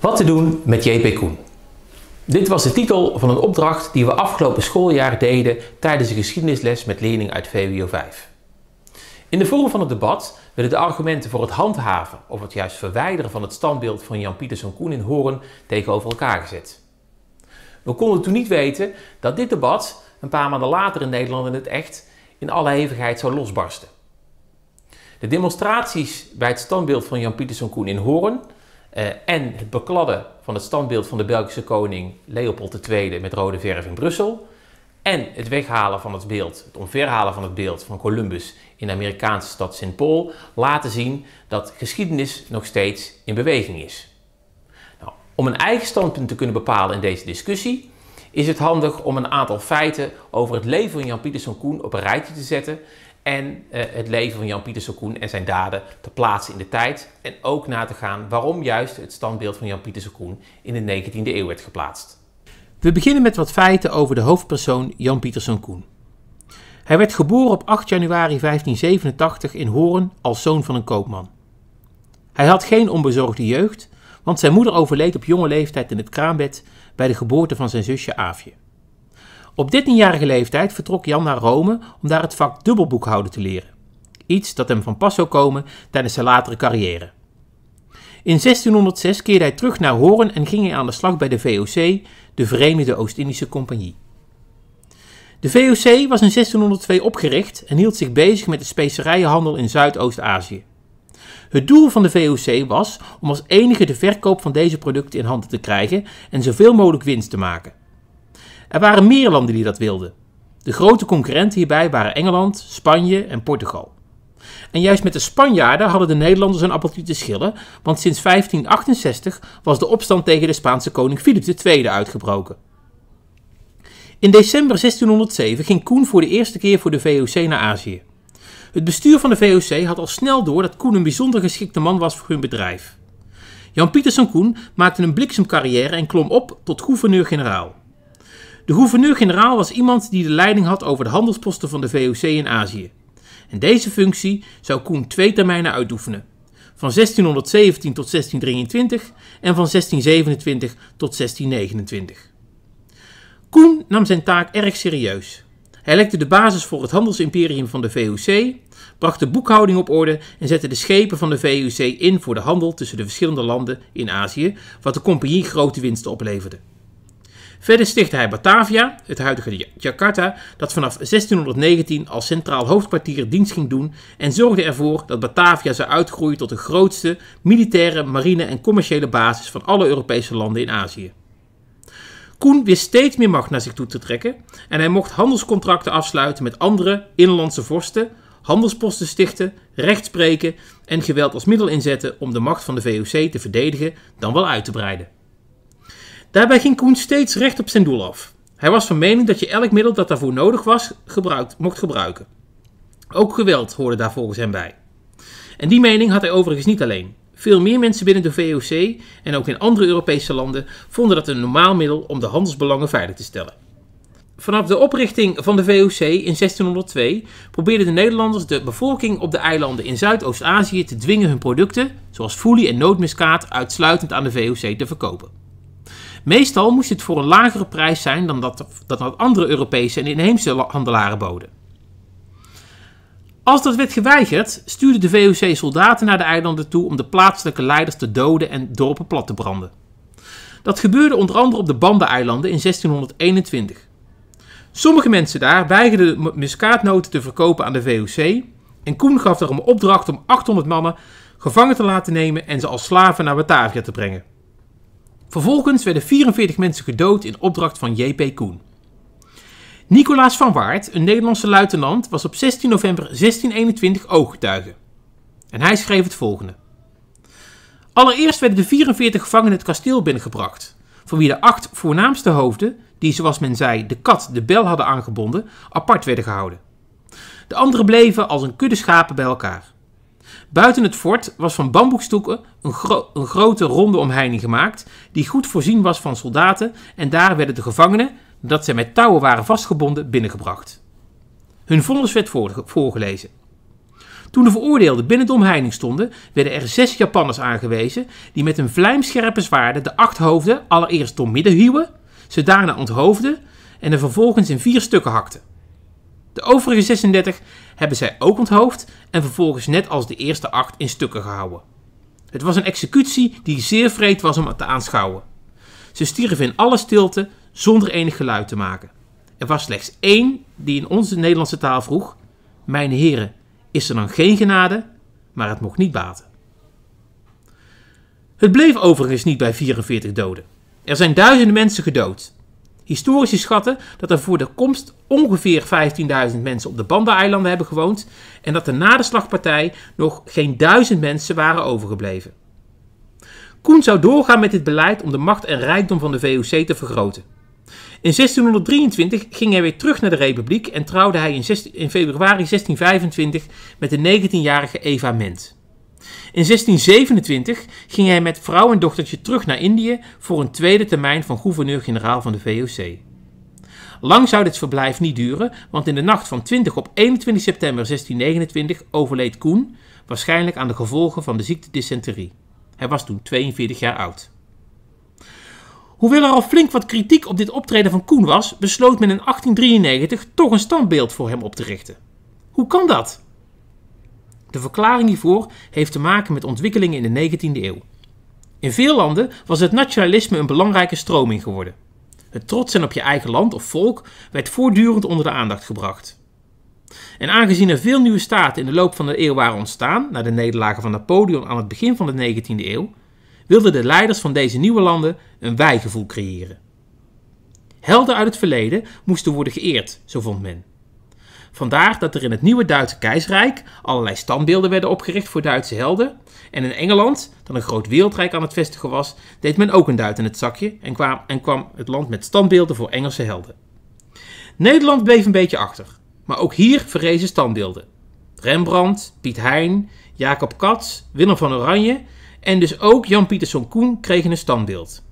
Wat te doen met J.P. Coen. Dit was de titel van een opdracht die we afgelopen schooljaar deden tijdens een geschiedenisles met leerlingen uit VWO 5. In de vorm van het debat werden de argumenten voor het handhaven of het juist verwijderen van het standbeeld van Jan Pieterszoon Coen in Hoorn tegenover elkaar gezet. We konden toen niet weten dat dit debat een paar maanden later in Nederland in het echt in alle hevigheid zou losbarsten. De demonstraties bij het standbeeld van Jan Pieterszoon Coen in Hoorn en het bekladden van het standbeeld van de Belgische koning Leopold II met rode verf in Brussel en het weghalen van het beeld, het omverhalen van het beeld van Columbus in de Amerikaanse stad St. Paul laten zien dat geschiedenis nog steeds in beweging is. Nou, om een eigen standpunt te kunnen bepalen in deze discussie is het handig om een aantal feiten over het leven van Jan Pieterszoon Coen op een rijtje te zetten en het leven van Jan Pieterszoon Coen en zijn daden te plaatsen in de tijd en ook na te gaan waarom juist het standbeeld van Jan Pieterszoon Coen in de 19e eeuw werd geplaatst. We beginnen met wat feiten over de hoofdpersoon Jan Pieterszoon Coen. Hij werd geboren op 8 januari 1587 in Hoorn als zoon van een koopman. Hij had geen onbezorgde jeugd, want zijn moeder overleed op jonge leeftijd in het kraambed bij de geboorte van zijn zusje Aafje. Op 13-jarige leeftijd vertrok Jan naar Rome om daar het vak dubbelboekhouden te leren. Iets dat hem van pas zou komen tijdens zijn latere carrière. In 1606 keerde hij terug naar Hoorn en ging hij aan de slag bij de VOC, de Verenigde Oost-Indische Compagnie. De VOC was in 1602 opgericht en hield zich bezig met de specerijenhandel in Zuidoost-Azië. Het doel van de VOC was om als enige de verkoop van deze producten in handen te krijgen en zoveel mogelijk winst te maken. Er waren meer landen die dat wilden. De grote concurrenten hierbij waren Engeland, Spanje en Portugal. En juist met de Spanjaarden hadden de Nederlanders een appeltje te schillen, want sinds 1568 was de opstand tegen de Spaanse koning Filips II uitgebroken. In december 1607 ging Coen voor de eerste keer voor de VOC naar Azië. Het bestuur van de VOC had al snel door dat Coen een bijzonder geschikte man was voor hun bedrijf. Jan Pieterszoon Coen maakte een bliksemcarrière en klom op tot gouverneur-generaal. De gouverneur-generaal was iemand die de leiding had over de handelsposten van de VOC in Azië. En deze functie zou Coen 2 termijnen uitoefenen, van 1617 tot 1623 en van 1627 tot 1629. Coen nam zijn taak erg serieus. Hij legde de basis voor het handelsimperium van de VOC, bracht de boekhouding op orde en zette de schepen van de VOC in voor de handel tussen de verschillende landen in Azië, wat de compagnie grote winsten opleverde. Verder stichtte hij Batavia, het huidige Jakarta, dat vanaf 1619 als centraal hoofdkwartier dienst ging doen en zorgde ervoor dat Batavia zou uitgroeien tot de grootste militaire, marine en commerciële basis van alle Europese landen in Azië. Coen wist steeds meer macht naar zich toe te trekken en hij mocht handelscontracten afsluiten met andere inlandse vorsten, handelsposten stichten, recht spreken en geweld als middel inzetten om de macht van de VOC te verdedigen, dan wel uit te breiden. Daarbij ging Coen steeds recht op zijn doel af. Hij was van mening dat je elk middel dat daarvoor nodig was, mocht gebruiken. Ook geweld hoorde daar volgens hem bij. En die mening had hij overigens niet alleen. Veel meer mensen binnen de VOC en ook in andere Europese landen vonden dat een normaal middel om de handelsbelangen veilig te stellen. Vanaf de oprichting van de VOC in 1602 probeerden de Nederlanders de bevolking op de eilanden in Zuidoost-Azië te dwingen hun producten, zoals foelie en nootmuskaat, uitsluitend aan de VOC te verkopen. Meestal moest het voor een lagere prijs zijn dan dat andere Europese en inheemse handelaren boden. Als dat werd geweigerd, stuurde de VOC soldaten naar de eilanden toe om de plaatselijke leiders te doden en dorpen plat te branden. Dat gebeurde onder andere op de Banda-eilanden in 1621. Sommige mensen daar weigerden de muskaatnoten te verkopen aan de VOC en Coen gaf daarom opdracht om 800 mannen gevangen te laten nemen en ze als slaven naar Batavia te brengen. Vervolgens werden 44 mensen gedood in opdracht van J.P. Coen. Nicolaas van Waart, een Nederlandse luitenant, was op 16 november 1621 ooggetuige. En hij schreef het volgende. Allereerst werden de 44 gevangenen het kasteel binnengebracht, van wie de 8 voornaamste hoofden, die zoals men zei de kat de bel hadden aangebonden, apart werden gehouden. De anderen bleven als een kudde schapen bij elkaar. Buiten het fort was van bamboestokken een grote ronde omheining gemaakt, die goed voorzien was van soldaten en daar werden de gevangenen, nadat zij met touwen waren vastgebonden, binnengebracht. Hun vonnis werd voorgelezen. Toen de veroordeelden binnen de omheining stonden, werden er 6 Japanners aangewezen die met hun vlijmscherpe zwaarden de 8 hoofden allereerst doormidden hieuwen, ze daarna onthoofden en er vervolgens in 4 stukken hakten. De overige 36 hebben zij ook onthoofd en vervolgens net als de eerste 8 in stukken gehouden. Het was een executie die zeer wreed was om te aanschouwen. Ze stierven in alle stilte zonder enig geluid te maken. Er was slechts 1 die in onze Nederlandse taal vroeg: mijn heren, is er dan geen genade? Maar het mocht niet baten. Het bleef overigens niet bij 44 doden. Er zijn duizenden mensen gedood. Historici schatten dat er voor de komst ongeveer 15.000 mensen op de Banda-eilanden hebben gewoond en dat er na de slagpartij nog geen 1000 mensen waren overgebleven. Coen zou doorgaan met dit beleid om de macht en rijkdom van de VOC te vergroten. In 1623 ging hij weer terug naar de Republiek en trouwde hij in februari 1625 met de 19-jarige Eva Ment. In 1627 ging hij met vrouw en dochtertje terug naar Indië voor een tweede termijn van gouverneur-generaal van de VOC. Lang zou dit verblijf niet duren, want in de nacht van 20 op 21 september 1629 overleed Coen, waarschijnlijk aan de gevolgen van de ziekte dysenterie. Hij was toen 42 jaar oud. Hoewel er al flink wat kritiek op dit optreden van Coen was, besloot men in 1893 toch een standbeeld voor hem op te richten. Hoe kan dat? De verklaring hiervoor heeft te maken met ontwikkelingen in de 19e eeuw. In veel landen was het nationalisme een belangrijke stroming geworden. Het trots zijn op je eigen land of volk werd voortdurend onder de aandacht gebracht. En aangezien er veel nieuwe staten in de loop van de eeuw waren ontstaan, na de nederlagen van Napoleon aan het begin van de 19e eeuw, wilden de leiders van deze nieuwe landen een wij-gevoel creëren. Helden uit het verleden moesten worden geëerd, zo vond men. Vandaar dat er in het nieuwe Duitse keizerrijk allerlei standbeelden werden opgericht voor Duitse helden. En in Engeland, dat een groot wereldrijk aan het vestigen was, deed men ook een duit in het zakje en kwam het land met standbeelden voor Engelse helden. Nederland bleef een beetje achter, maar ook hier verrezen standbeelden. Rembrandt, Piet Hein, Jacob Cats, Willem van Oranje en dus ook Jan Pieterszoon Coen kregen een standbeeld.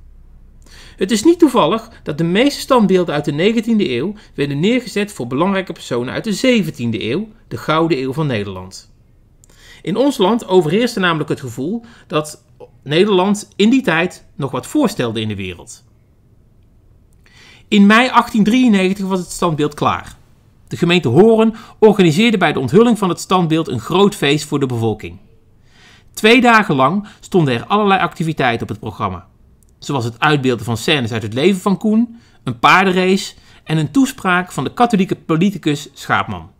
Het is niet toevallig dat de meeste standbeelden uit de 19e eeuw werden neergezet voor belangrijke personen uit de 17e eeuw, de Gouden Eeuw van Nederland. In ons land overheerste namelijk het gevoel dat Nederland in die tijd nog wat voorstelde in de wereld. In mei 1893 was het standbeeld klaar. De gemeente Hoorn organiseerde bij de onthulling van het standbeeld een groot feest voor de bevolking. 2 dagen lang stonden er allerlei activiteiten op het programma. Zoals het uitbeelden van scènes uit het leven van Coen, een paardenrace en een toespraak van de katholieke politicus Schaapman.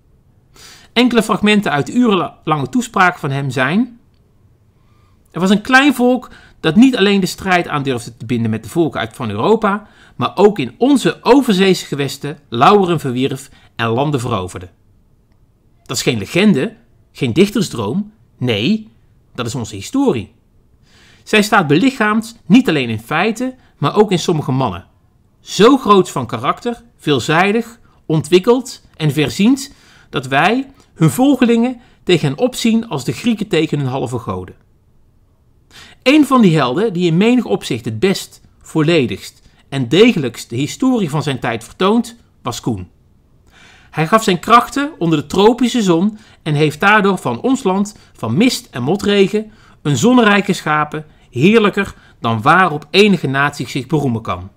Enkele fragmenten uit de urenlange toespraak van hem zijn: er was een klein volk dat niet alleen de strijd aan durfde te binden met de volken van Europa, maar ook in onze overzeese gewesten lauweren verwierf en landen veroverde. Dat is geen legende, geen dichtersdroom, nee, dat is onze historie. Zij staat belichaamd niet alleen in feiten, maar ook in sommige mannen. Zo groot van karakter, veelzijdig, ontwikkeld en verziend, dat wij, hun volgelingen, tegen hen opzien als de Grieken tegen hun halve goden. Een van die helden die in menig opzicht het best, volledigst en degelijkst de historie van zijn tijd vertoont, was Coen. Hij gaf zijn krachten onder de tropische zon en heeft daardoor van ons land, van mist en motregen, een zonnerijk geschapen, heerlijker dan waarop enige natie zich beroemen kan.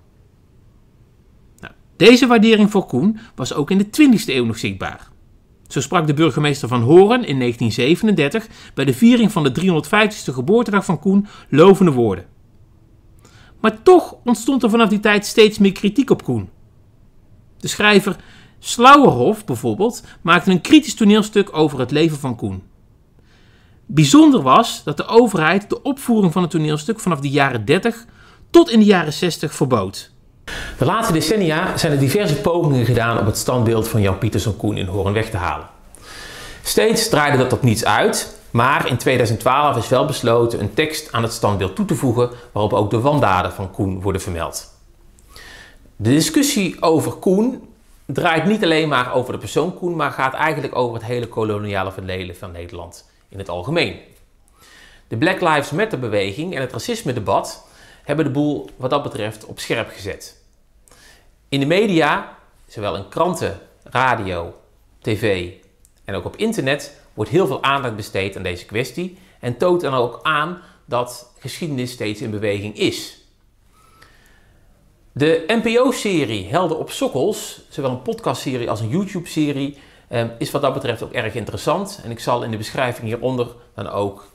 Nou, deze waardering voor Coen was ook in de 20e eeuw nog zichtbaar. Zo sprak de burgemeester van Hoorn in 1937 bij de viering van de 350ste geboortedag van Coen lovende woorden. Maar toch ontstond er vanaf die tijd steeds meer kritiek op Coen. De schrijver Slauwerhof bijvoorbeeld maakte een kritisch toneelstuk over het leven van Coen. Bijzonder was dat de overheid de opvoering van het toneelstuk vanaf de jaren 30 tot in de jaren 60 verbood. De laatste decennia zijn er diverse pogingen gedaan om het standbeeld van Jan Pieterszoon Coen in Hoorn weg te halen. Steeds draaide dat op niets uit, maar in 2012 is wel besloten een tekst aan het standbeeld toe te voegen waarop ook de wandaden van Coen worden vermeld. De discussie over Coen draait niet alleen maar over de persoon Coen, maar gaat eigenlijk over het hele koloniale verleden van Nederland in het algemeen. De Black Lives Matter beweging en het racisme-debat hebben de boel wat dat betreft op scherp gezet. In de media, zowel in kranten, radio, tv en ook op internet, wordt heel veel aandacht besteed aan deze kwestie en toont dan ook aan dat geschiedenis steeds in beweging is. De NPO-serie Helden op Sokkels, zowel een podcastserie als een YouTube-serie, is wat dat betreft ook erg interessant. En ik zal in de beschrijving hieronder dan ook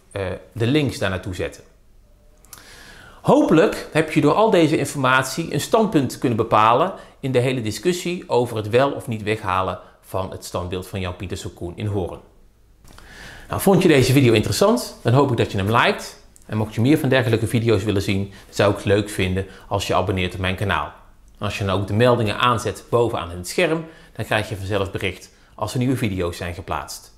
de links daar naartoe zetten. Hopelijk heb je door al deze informatie een standpunt kunnen bepalen in de hele discussie over het wel of niet weghalen van het standbeeld van Jan Pieterszoon Coen in Hoorn. Nou, vond je deze video interessant? Dan hoop ik dat je hem liked. En mocht je meer van dergelijke video's willen zien, zou ik het leuk vinden als je abonneert op mijn kanaal. En als je dan ook de meldingen aanzet bovenaan in het scherm, dan krijg je vanzelf bericht als er nieuwe video's zijn geplaatst.